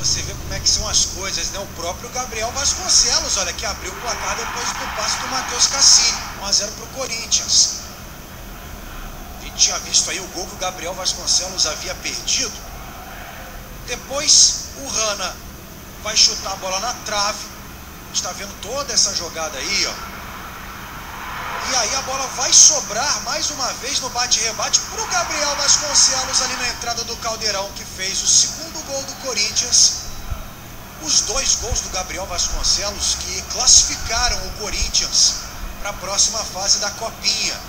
Você vê como é que são as coisas, né? O próprio Gabriel Vasconcelos, olha, que abriu o placar depois do passe do Matheus Cassini. 1 a 0 para o Corinthians. A gente tinha visto aí o gol que o Gabriel Vasconcelos havia perdido. Depois o Rana vai chutar a bola na trave. A gente está vendo toda essa jogada aí, ó. E aí a bola vai sobrar mais uma vez no bate-rebate para o Gabriel Vasconcelos ali na entrada do Caldeirão, que fez o segundo gol do Corinthians. Os dois gols do Gabriel Vasconcelos que classificaram o Corinthians para a próxima fase da Copinha.